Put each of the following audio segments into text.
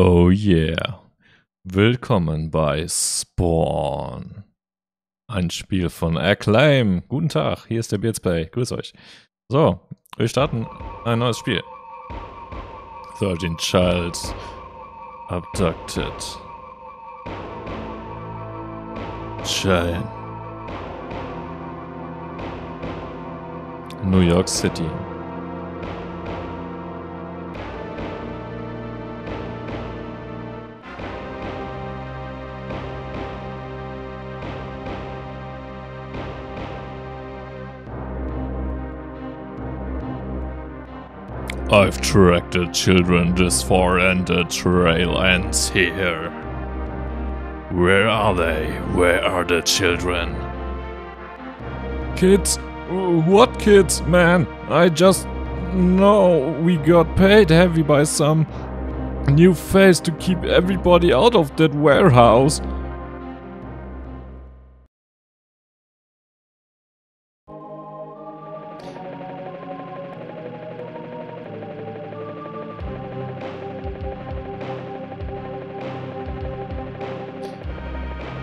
Oh yeah. Willkommen bei Spawn. Ein Spiel von Acclaim. Guten Tag, hier ist der Beardsplay. Grüß euch. So, wir starten ein neues Spiel. 13 Child Abducted. Shine. New York City. I've tracked the children this far and the trail ends here. Where are they? Where are the children? Kids? What kids, man? I just know we got paid heavy by some new face to keep everybody out of that warehouse.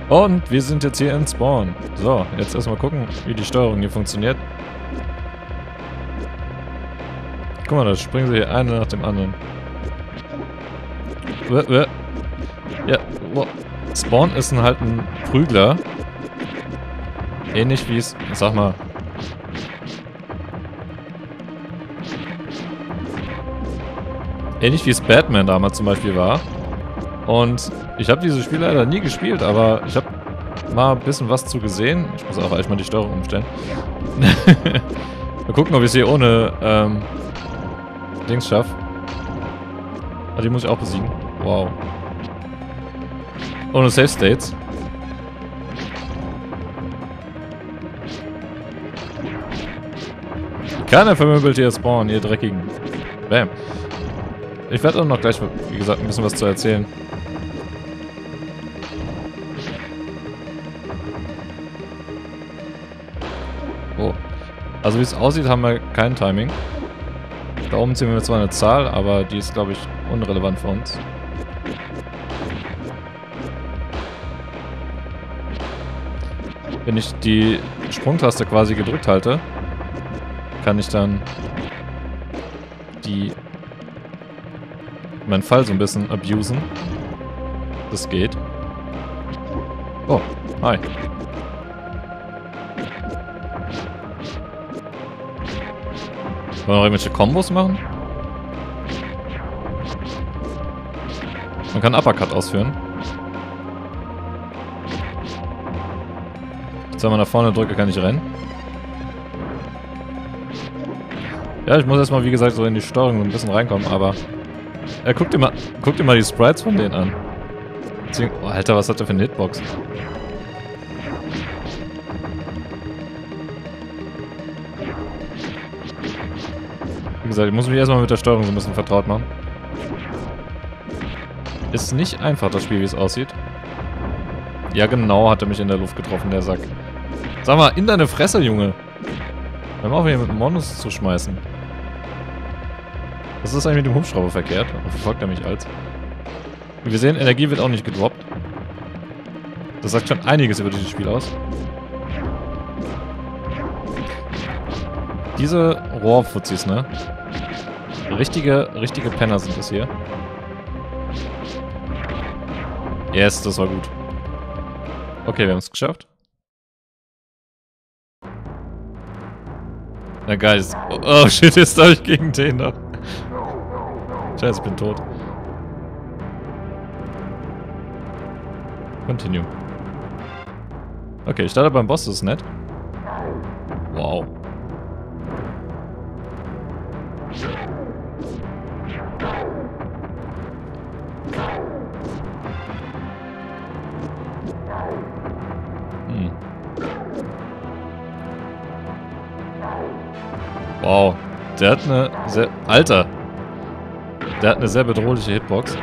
Und wir sind jetzt hier in Spawn. So, jetzt erstmal gucken, wie die Steuerung hier funktioniert. Guck mal, da springen sie hier eine nach dem anderen. Ja, Spawn ist halt ein Prügler. Ähnlich wie es, sag mal. Ähnlich wie es Batman damals zum Beispiel war. Und ich habe dieses Spiel leider nie gespielt, aber ich habe mal ein bisschen was zu gesehen. Ich muss auch eigentlich mal die Steuerung umstellen. Mal gucken, ob ich es hier ohne Dings schaffe. Ah, die muss ich auch besiegen. Wow. Ohne Safe States. Keiner vermöbelt hier Spawn, ihr Dreckigen. Bam. Ich werde auch noch gleich, wie gesagt, ein bisschen was zu erzählen. Oh. Also wie es aussieht, haben wir kein Timing. Da oben ziehen wir zwar eine Zahl, aber die ist, glaube ich, unrelevant für uns. Wenn ich die Sprungtaste quasi gedrückt halte, kann ich dann die meinen Fall so ein bisschen abusen. Das geht. Oh, hi. Wollen wir noch irgendwelche Kombos machen? Man kann Uppercut ausführen. Jetzt, wenn man nach vorne drückt, kann ich rennen. Ja, ich muss erstmal, wie gesagt, so in die Steuerung ein bisschen reinkommen, aber... Ja, guck dir mal die Sprites von denen an. Oh, Alter, was hat der für eine Hitbox? Wie gesagt, ich muss mich erstmal mit der Steuerung so ein bisschen vertraut machen. Ist nicht einfach, das Spiel, wie es aussieht. Ja, genau, hat er mich in der Luft getroffen, der Sack. Sag mal, in deine Fresse, Junge! Hör mal auf, hier mit dem Monus zu schmeißen. Was ist eigentlich mit dem Hubschrauber verkehrt? Verfolgt er mich als? Wie wir sehen, Energie wird auch nicht gedroppt. Das sagt schon einiges über dieses Spiel aus. Diese Rohrfuzzis, ne? Richtige Penner sind das hier. Yes, das war gut. Okay, wir haben es geschafft. Na geil. Oh shit, jetzt darf ich gegen den da. Scheiße, ich bin tot. Continue. Okay, ich starte beim Boss, das ist nett. Wow. Hm. Wow. Der hat eine sehr... Alter! Der hat eine sehr bedrohliche Hitbox.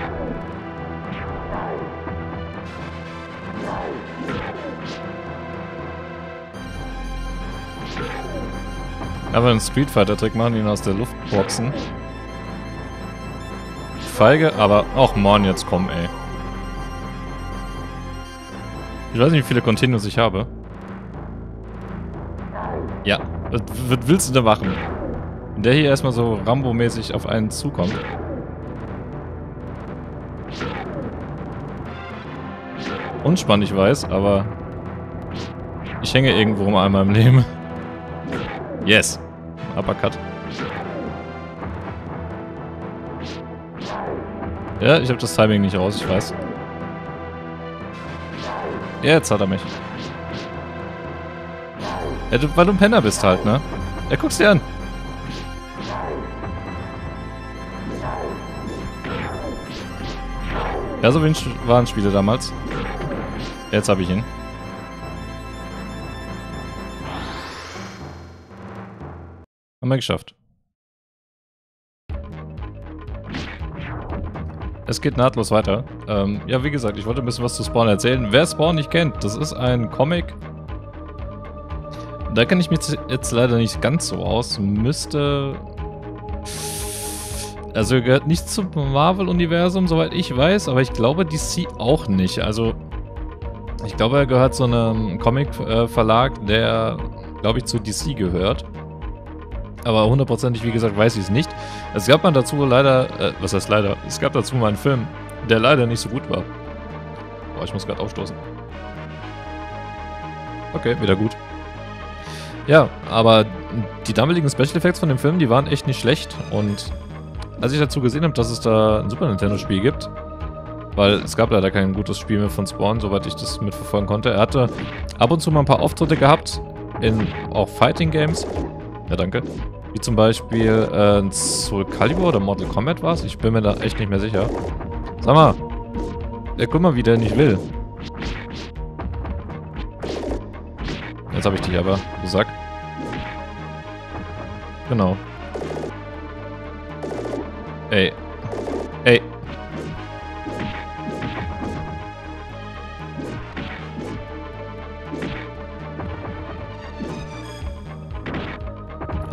Aber einen Street Fighter Trick machen, ihn aus der Luft boxen. feige, aber auch morgen jetzt kommen, ey. Ich weiß nicht, wie viele Continues ich habe. Ja, was willst du da machen? Wenn der hier erstmal so Rambo-mäßig auf einen zukommt. Unspannend, ich weiß, aber ich hänge irgendwo mal in meinem Leben. Yes. Uppercut. Ja, ich habe das Timing nicht raus, ich weiß. Ja, jetzt hat er mich. Ja, weil du ein Penner bist halt, ne? Ja, guck's dir an. Ja, so wie waren Spiele damals. Jetzt habe ich ihn. Haben wir geschafft. Es geht nahtlos weiter. Ja, wie gesagt, ich wollte ein bisschen was zu Spawn erzählen. Wer Spawn nicht kennt, das ist ein Comic. Da kenne ich mich jetzt leider nicht ganz so aus. Müsste... Also er gehört nicht zum Marvel-Universum, soweit ich weiß, aber ich glaube DC auch nicht. Also ich glaube, er gehört zu einem Comic-Verlag, der, glaube ich, zu DC gehört. Aber hundertprozentig, wie gesagt, weiß ich es nicht. Es gab mal dazu leider, was heißt leider? Es gab dazu mal einen Film, der leider nicht so gut war. Boah, ich muss gerade aufstoßen. Okay, wieder gut. Ja, aber die damaligen Special Effects von dem Film, die waren echt nicht schlecht. Und als ich dazu gesehen habe, dass es da ein Super Nintendo Spiel gibt, weil es gab leider kein gutes Spiel mehr von Spawn, soweit ich das mitverfolgen konnte. Er hatte ab und zu mal ein paar Auftritte gehabt, in auch Fighting Games. Ja, danke. Wie zum Beispiel Soul Calibur oder Mortal Kombat war es. Ich bin mir da echt nicht mehr sicher. Sag mal. Ja, guck mal, wie der nicht will. Jetzt habe ich dich aber, du Sack. Genau. Ey. Ey.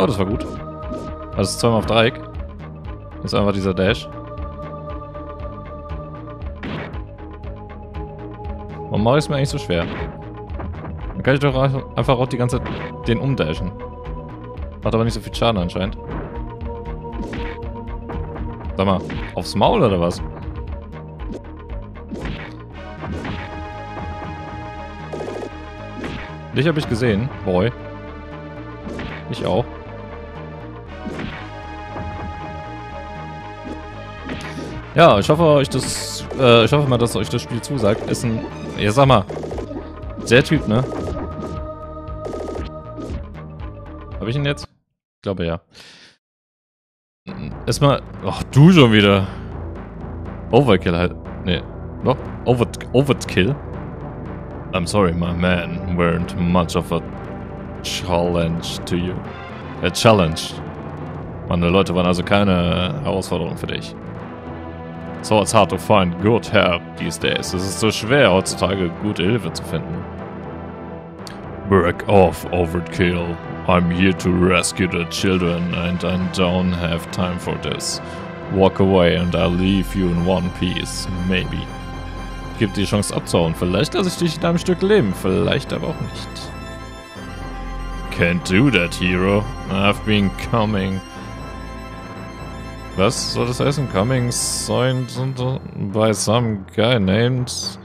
Oh, das war gut. Also zweimal auf Dreieck. Ist einfach dieser Dash. Warum mache ich es mir eigentlich so schwer? Dann kann ich doch einfach auch die ganze Zeit den umdashen. Macht aber nicht so viel Schaden anscheinend. Sag mal, aufs Maul oder was? Dich habe ich gesehen, boy. Ich auch. Ja, ich hoffe, ich hoffe mal, dass euch das Spiel zusagt. Ist ein... Ja, sag mal. Der Typ, ne? Habe ich ihn jetzt? Ich glaube, ja. Erstmal... Ach, du schon wieder. Overkill halt. Nee. Doch? Overkill? I'm sorry, my man weren't much of a challenge to you. A challenge. Meine Leute waren also keine Herausforderung für dich. So it's hard to find good help these days. Es ist so schwer, heutzutage gute Hilfe zu finden. Break off, Overkill. I'm here to rescue the children and I don't have time for this. Walk away and I'll leave you in one piece, maybe. Ich gebe dir die Chance abzuhauen. Vielleicht lasse ich dich in einem Stück leben, vielleicht aber auch nicht. Can't do that, hero. I've been coming. Was soll das heißen? Coming signed by some guy named...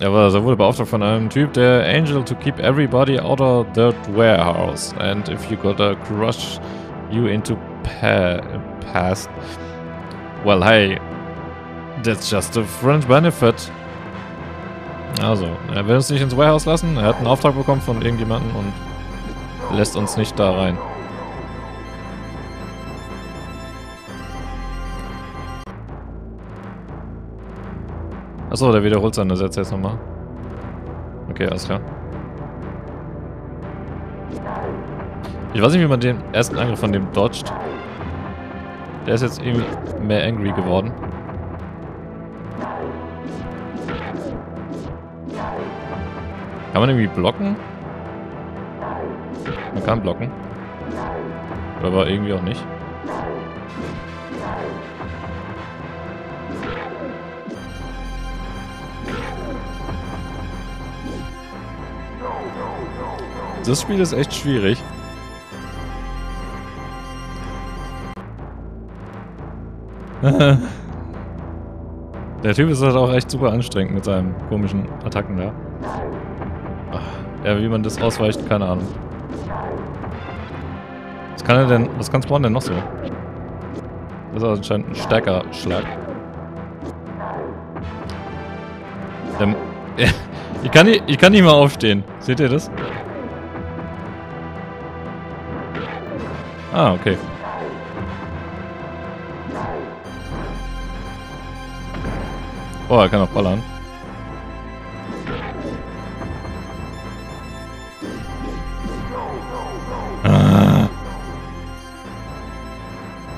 Er wurde beauftragt von einem Typ, der Angel, to keep everybody out of that warehouse. And if you gotta crush you into past... Well, hey. That's just a French benefit. Also, er will uns nicht ins Warehouse lassen. Er hat einen Auftrag bekommen von irgendjemandem und... lässt uns nicht da rein. Achso, der wiederholt seine Sätze jetzt nochmal. Okay, alles klar. Ich weiß nicht, wie man den ersten Angriff von dem dodgt. Der ist jetzt irgendwie mehr angry geworden. Kann man irgendwie blocken? Man kann blocken. Aber irgendwie auch nicht. Das Spiel ist echt schwierig. Der Typ ist halt auch echt super anstrengend mit seinen komischen Attacken da. Ja, wie man das ausweicht, keine Ahnung. Was kann er denn, was kann Spawn denn noch so? Das ist anscheinend ein stärker Schlag. Ich kann nicht mal aufstehen. Seht ihr das? Ah, okay. Oh, er kann auch ballern.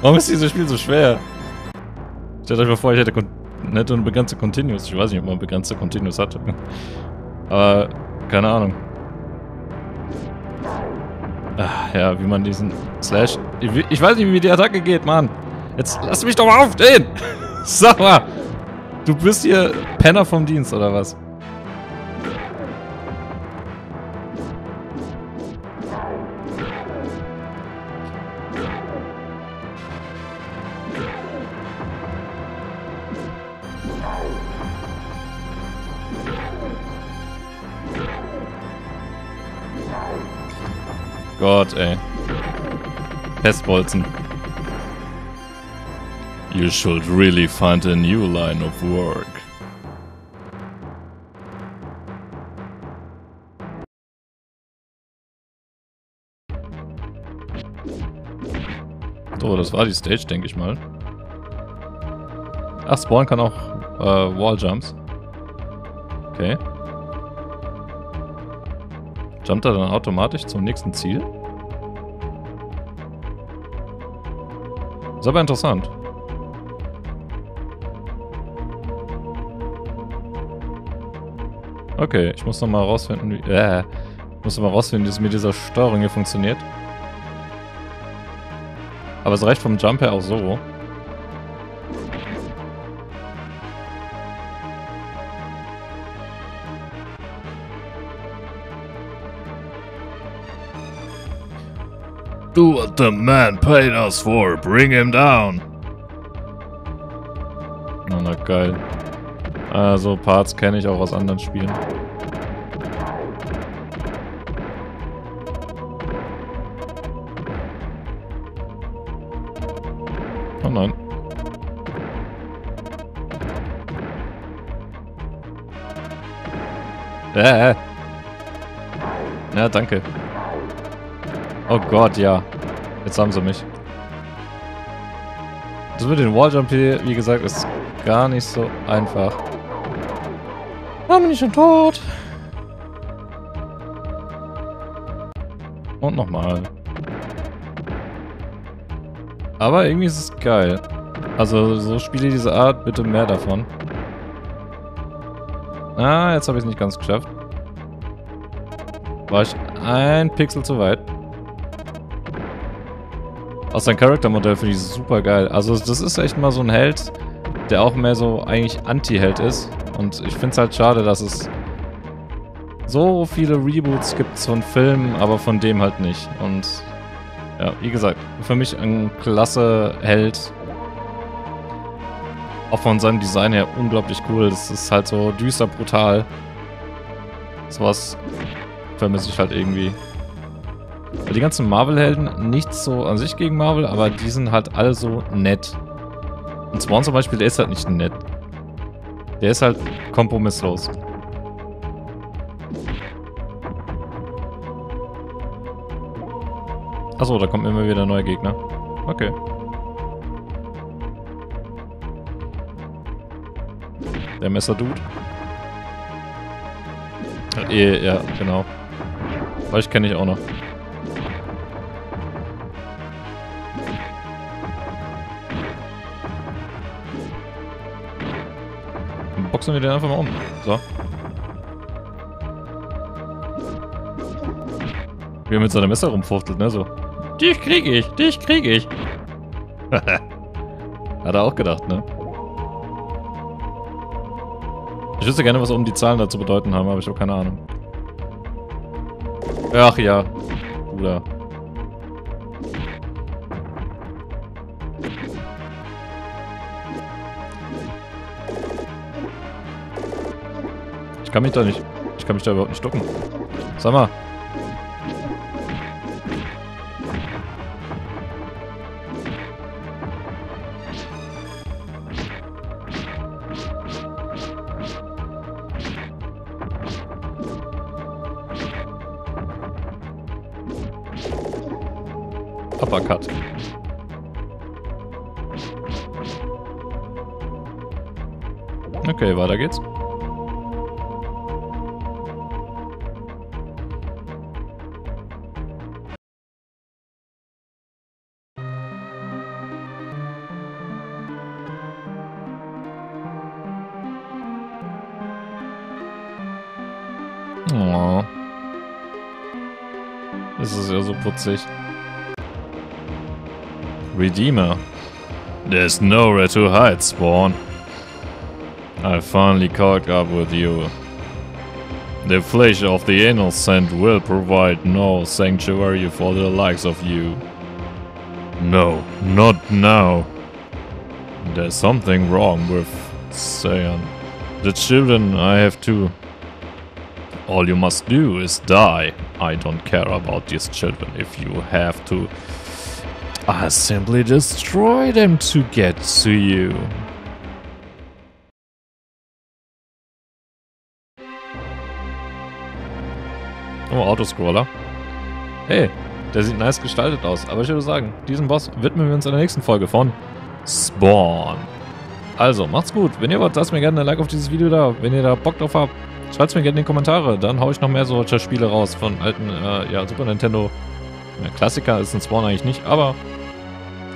Warum ist dieses Spiel so schwer? Stellt euch mal vor, ich hätte nicht nur begrenzte Continues. Ich weiß nicht, ob man begrenzte Continues hatte. Aber keine Ahnung. Ach, ja, wie man diesen Slash... Ich weiß nicht, wie die Attacke geht, Mann. Jetzt lass mich doch mal aufstehen. Sag mal. Du bist hier Penner vom Dienst, oder was? Gott, ey. Pestbolzen. You should really find a new line of work. So, das war die Stage, denke ich mal. Ach, Spawn kann auch Walljumps. Okay. Jumpt er dann automatisch zum nächsten Ziel? Ist aber interessant. Okay, ich muss nochmal rausfinden, wie. Ich muss nochmal rausfinden, wie es mit dieser Steuerung hier funktioniert. Aber es reicht vom Jump her auch so. Do what the man paid us for, bring him down. Oh, na geil. Also Parts kenne ich auch aus anderen Spielen. Oh nein. Ja, danke. Oh Gott, ja. Jetzt haben sie mich. Das mit den Walljump hier, wie gesagt, ist gar nicht so einfach. Ah, bin ich schon tot. Und nochmal. Aber irgendwie ist es geil. Also, so Spiele dieser Art, bitte mehr davon. Ah, jetzt habe ich es nicht ganz geschafft. War ich ein Pixel zu weit. Auch sein Charaktermodell finde ich super geil. Also das ist echt mal so ein Held, der auch mehr so eigentlich Anti-Held ist. Und ich finde es halt schade, dass es so viele Reboots gibt von Filmen, aber von dem halt nicht. Und ja, wie gesagt, für mich ein klasse Held. Auch von seinem Design her unglaublich cool. Das ist halt so düster, brutal. Sowas vermisse ich halt irgendwie. Die ganzen Marvel-Helden, nichts so an sich gegen Marvel, aber die sind halt alle so nett. Und Spawn zum Beispiel, der ist halt nicht nett. Der ist halt kompromisslos. Achso, da kommen immer wieder neue Gegner. Okay. Der Messer-Dude. Ja, genau. Vielleicht kenne ich auch noch. Boxen wir den einfach mal um. So. Wie er mit seinem Messer rumfuchtelt, ne? So. Dich krieg ich! Dich krieg ich! Hat er auch gedacht, ne? Ich wüsste gerne, was um die Zahlen dazu bedeuten haben, aber ich habe keine Ahnung. Ach ja. Bruder. Ich kann mich da nicht. Ich kann mich da überhaupt nicht ducken. Sag mal. Uppercut. Okay, weiter geht's. Oh. Das ist ja so putzig. Redeemer. There's nowhere to hide, Spawn. I finally caught up with you. The flesh of the anal saint will provide no sanctuary for the likes of you. No, not now. There's something wrong with Saiyan. The children I have too. All you must do is die. I don't care about these children if you have to. I simply destroy them to get to you. Oh, Autoscroller. Hey, der sieht nice gestaltet aus. Aber ich würde sagen, diesem Boss widmen wir uns in der nächsten Folge von Spawn. Also, macht's gut. Wenn ihr wollt, lasst mir gerne ein Like auf dieses Video da. Wenn ihr da Bock drauf habt, schreibt's mir gerne in die Kommentare. Dann hau ich noch mehr solcher Spiele raus von alten ja, Super Nintendo. Ja, Klassiker ist ein Spawn eigentlich nicht, aber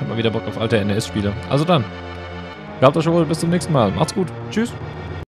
hat mal wieder Bock auf alte NES-Spiele. Also dann, gehabt euch wohl, bis zum nächsten Mal. Macht's gut. Tschüss.